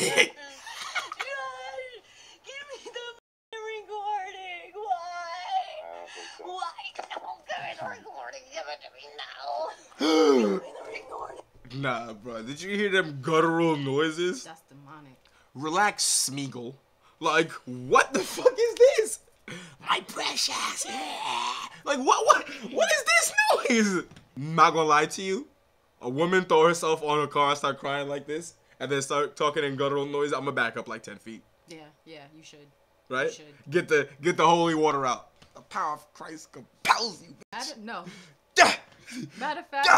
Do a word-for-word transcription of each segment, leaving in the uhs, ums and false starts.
give me the recording. Why? So. Why? Don't give me the recording. Give it to me now. Give me the recording. Nah, bro. Did you hear them guttural noises? That's demonic. Relax, Smeagol. Like, what the fuck is this? My precious. Like, what? What? What is this noise? Not gonna lie to you. A woman throw herself on her car and start crying like this, and then start talking in guttural noise. I'm gonna back up like ten feet. Yeah, yeah, you should. Right? You should. Get the get the holy water out. The power of Christ compels you. Bitch. No. Matter of fact,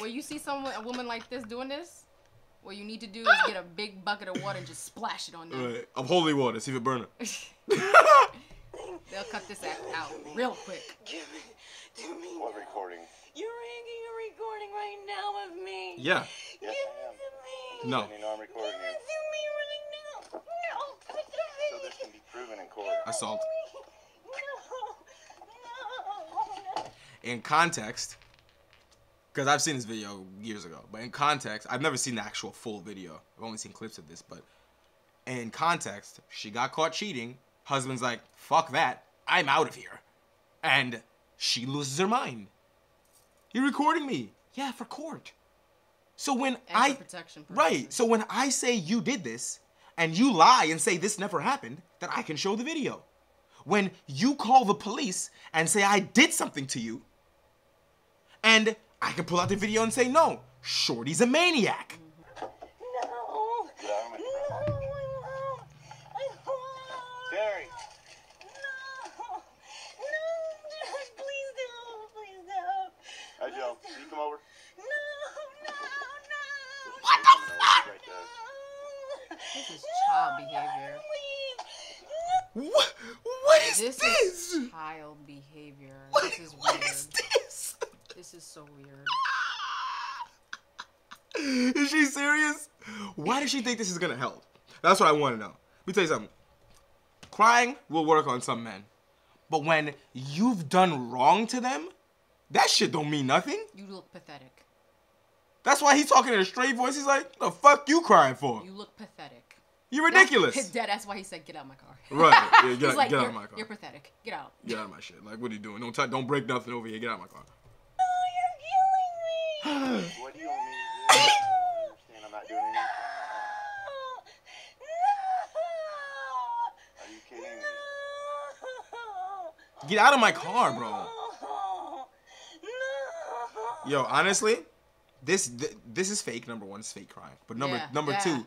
when you see someone, a woman like this doing this, what you need to do is get a big bucket of water and just splash it on them. Right. Of holy water, see if it burns. They'll cut this act out real quick. Give me, do me. What recording? You're making a recording right now of me. Yeah. Yes, give it to me. No. You know I'm recording. Give it to me right now. No. So this can be proven in court. Assault. No. No. In context, because I've seen this video years ago, but in context, I've never seen the actual full video. I've only seen clips of this, but in context, she got caught cheating. Husband's like, fuck that. I'm out of here. And she loses her mind. You're recording me. Yeah, for court. So when and I... protection right. So when I say you did this, and you lie and say this never happened, then I can show the video. When you call the police and say I did something to you, and I can pull out the video and say, no, Shorty's a maniac. No. No, I won't. I won't. Terry. Hi, Joe. Can you come over? No, no, no. What the fuck? No. This is child no, behavior. No. What? What is this? This is child behavior. What, this is what weird. Is this? This is so weird. Is she serious? Why does she think this is gonna help? That's what I want to know. Let me tell you something. Crying will work on some men, but when you've done wrong to them. That shit don't mean nothing. You look pathetic. That's why he's talking in a straight voice. He's like, the fuck you crying for? You look pathetic. You're ridiculous. That's, that's why he said, get out of my car. Right. Yeah, get out, like, get out of my car. You're pathetic. Get out. Get out of my shit. Like, what are you doing? Don't, don't break nothing over here. Get out of my car. Oh, you're killing me. What do you want me to do? I understand I'm not doing anything. No. Are you kidding me? No. Get out of my car, bro. Yo, honestly, this th this is fake. Number one, it's fake crying. But number yeah, number yeah. two,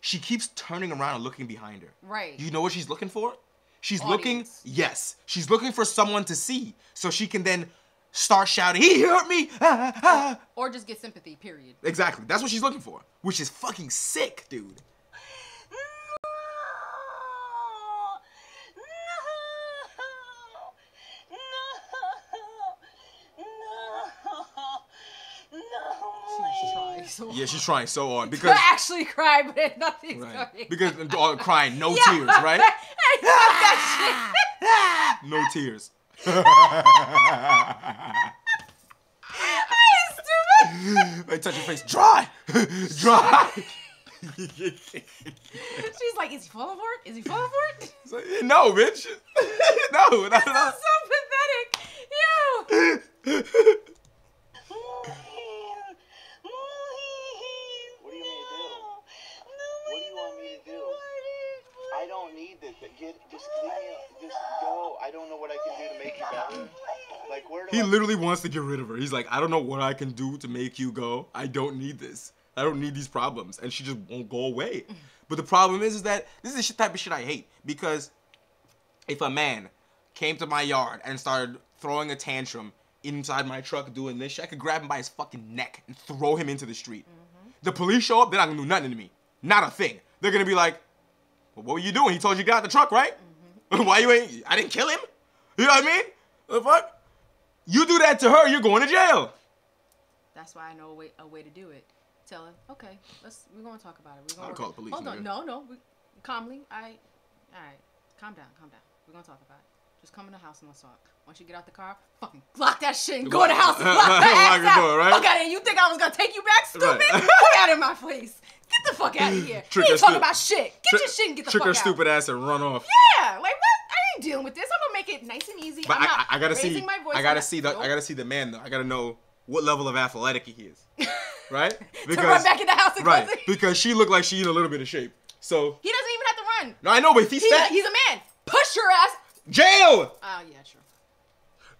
she keeps turning around and looking behind her. Right. You know what she's looking for? She's Audience. looking. Yes, she's looking for someone to see, so she can then start shouting, "He hurt me!" Ah, ah, ah. Or, or just get sympathy. Period. Exactly. That's what she's looking for, which is fucking sick, dude. So yeah, she's trying so hard because I actually cry, but nothing's right. coming. Because all crying, no yeah, tears, right? I love that shit. No tears. I am stupid. Like touch your face, dry, dry. She's like, is he falling for it? Is he falling for it? Like, no, bitch. No, that's not. So pathetic, yo. Get, just clean up. Just go. I don't know what I can do to make you better. Like, where do he I literally wants to get rid of her. He's like, I don't know what I can do to make you go. I don't need this. I don't need these problems. And she just won't go away. But the problem is, is that this is the type of shit I hate. Because if a man came to my yard and started throwing a tantrum inside my truck doing this shit, I could grab him by his fucking neck and throw him into the street. Mm-hmm. The police show up, they're not going to do nothing to me. Not a thing. They're going to be like, well, what were you doing? He told you to get out the truck, right? Mm-hmm. Why you ain't? I didn't kill him. You know what I mean? The fuck? You do that to her, you're going to jail. That's why I know a way, a way to do it. Tell her, okay, let's. We're gonna talk about it. We're gonna call the police. Hold on, no, no, we, calmly. I, all right, calm down, calm down. We're gonna talk about it. Just come in the house and let's talk. Once you get out the car, fucking lock that shit and go to the house and lock that ass out. Right? Okay, you think I was gonna take you back, stupid? Right. Get out of my place. Get Get the fuck out of here. We ain't talking about shit. Get your shit and get the fuck out. Trick her stupid ass and run off. Yeah, like what? I ain't dealing with this. I'm gonna make it nice and easy. But I'm I, not I, I gotta raising see, my voice. I gotta see the, I gotta see the man though. I gotta know what level of athletic he is, right? Because to run back in the house and right, because she looked like she in a little bit of shape. So he doesn't even have to run. No, I know, but if he's fat, he's, he's a man. Push your ass. Jail. Oh yeah, sure.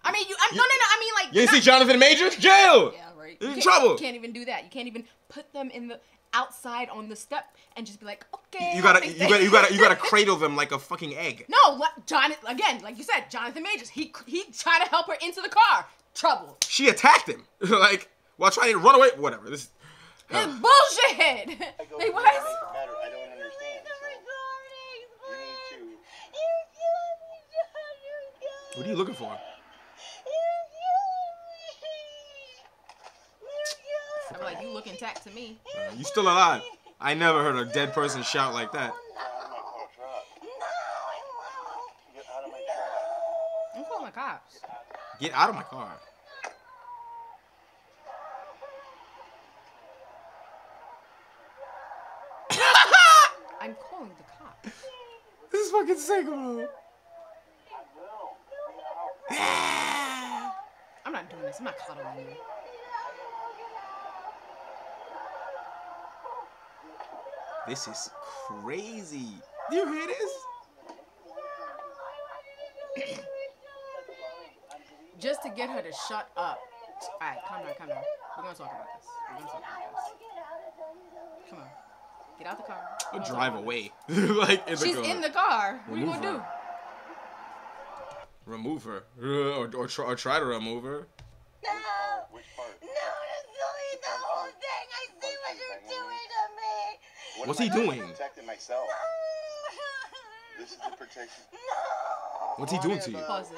I mean, you. I'm, you no, no, no. I mean, like. You didn't see Jonathan Majors? Jail. Yeah, right. He's in trouble. You can't even do that. You can't even put them in the outside on the step and just be like, okay. You gotta, you gotta, you gotta, you gotta cradle them like a fucking egg. No, John. Again, like you said, Jonathan Majors. He he tried to help her into the car. Trouble. She attacked him. Like, while trying to run away. Whatever. This. This uh, bullshit. Like, why is? What are you looking for? I'm like, you look intact to me. Uh, you still alive. I never heard a dead person shout like that. I'm calling the cops. Get out of my car. I'm calling the cops. This is fucking sick, bro. I'm not doing this. I'm not cuddling you. This is crazy. Do you hear this? Just to get her to shut up. All right, calm down, calm down. We're gonna talk about this. We're gonna talk about this. Come on, get out the car. Or drive away. Like in the She's car. in the car. Remove what are you gonna her. do? Remove her, or or try, or try to remove her. No. Which part? No, that's only the whole thing. I see what you're doing to me. What What's he doing? doing? Protecting myself. No. This is the protection. No. What's he doing to you? Pause it.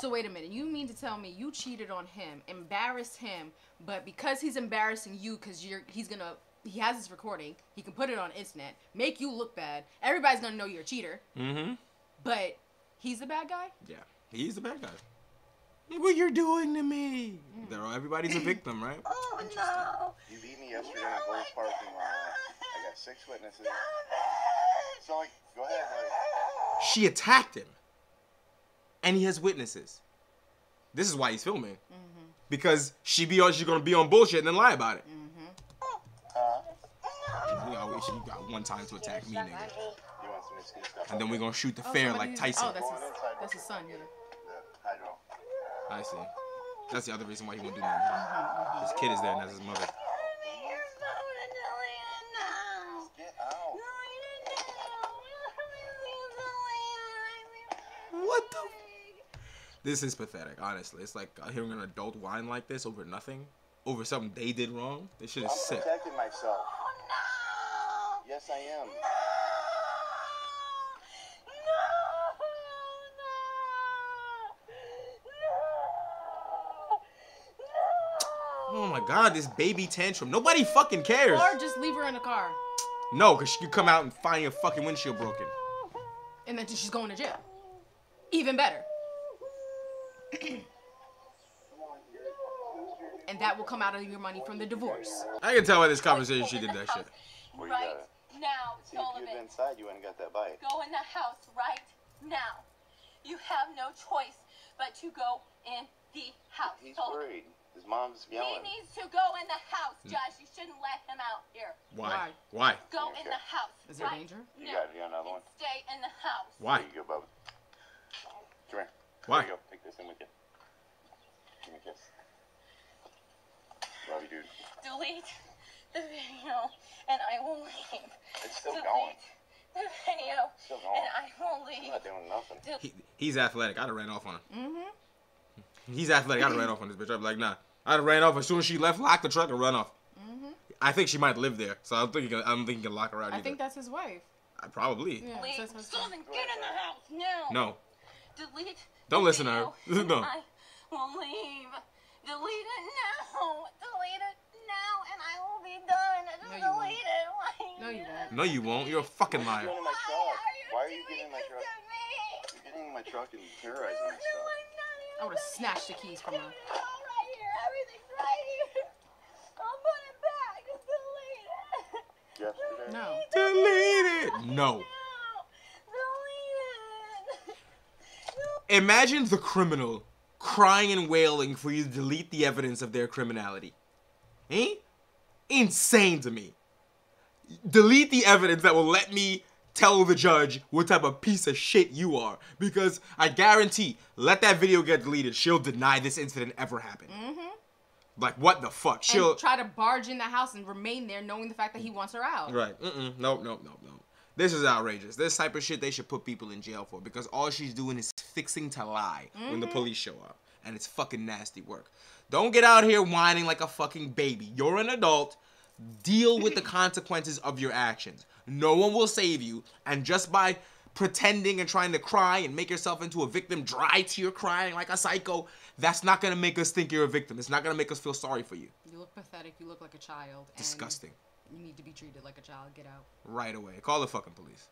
So wait a minute. You mean to tell me you cheated on him, embarrassed him, but because he's embarrassing you, because you're, he's gonna, he has this recording, he can put it on internet, make you look bad. Everybody's gonna know you're a cheater. Mm-hmm. But he's the bad guy. Yeah, he's the bad guy. Look what you're doing to me. Mm. They're all, everybody's a victim, right? Oh no! You beat me yesterday in a Gold's parking lot. I got six witnesses. So like, go ahead. Like. She attacked him, and he has witnesses. This is why he's filming, mm-hmm. because she be on, she's gonna be on bullshit and then lie about it. Mm-hmm. uh, you know, she got one time to attack me, nigga. And then we're gonna shoot the oh, fair like Tyson. Oh, that's his, that's his son, yeah. I see. That's the other reason why he won't do that. Mm-hmm. His kid is there and that's his mother. What the? This is pathetic, honestly. It's like hearing an adult whine like this over nothing, over something they did wrong. This shit is sick. I'm protecting myself. Oh, no. Yes, I am. No. Oh my God, this baby tantrum. Nobody fucking cares. Or just leave her in the car. No, because you come out and find your fucking windshield broken. And then she's going to jail. Even better. And that will come out of your money from the divorce. I can tell by this conversation she did that shit. Right now, Sullivan. If you had inside, you wouldn't have got that bite. Go in the house right now. You have no choice but to go in the house. He's worried. His mom's yelling. He needs to go in the house, Josh. You shouldn't let him out here. Why? Why? Go okay. in the house. Is there danger? You no. got it. You got another one. Stay in the house. Why? There you go, Bubba. Come here. Why? There you go. Take this in with you. Give me a kiss. Love you, dude. Delete the video and I will leave. It's still Delete going. The video it's still going. And I will leave. I'm not doing nothing. He, he's athletic. I'd have ran off on him. Mm-hmm. He's athletic. I'd have ran off on this bitch. I'd be like, nah. I'd have ran off as soon as she left, locked the truck, and run off. Mm-hmm. I think she might live there, so I don't think I don't think you can lock her out. I either. think that's his wife. I probably. Yeah, Delete. That's Sullivan, get in the house now. No. Delete. Don't listen to her. No. I will leave. Delete it now. Delete it now, and I will be done. No, you Delete won't. it. No, you won't. No, you won't. You're a fucking liar. Why are you, Why are you getting my truck? You're getting in my truck and terrorizing myself. I would have snatched the keys from her. Everything's all right here. Everything's right here. I'll put it back. Delete it. No. Delete it. No. Imagine the criminal crying and wailing for you to delete the evidence of their criminality. Eh? Insane to me. Delete the evidence that will let me tell the judge what type of piece of shit you are. Because I guarantee, let that video get deleted, she'll deny this incident ever happened. Mm-hmm. Like, what the fuck? She'll and try to barge in the house and remain there knowing the fact that he wants her out. Right. Mm-mm. Nope, nope, nope, nope. This is outrageous. This type of shit they should put people in jail for, because all she's doing is fixing to lie mm-hmm. when the police show up. And it's fucking nasty work. Don't get out here whining like a fucking baby. You're an adult. Deal with the consequences of your actions. No one will save you. And just by pretending and trying to cry and make yourself into a victim, dry tear crying like a psycho, that's not going to make us think you're a victim. It's not going to make us feel sorry for you. You look pathetic. You look like a child. Disgusting. And you need to be treated like a child. Get out. Right away. Call the fucking police.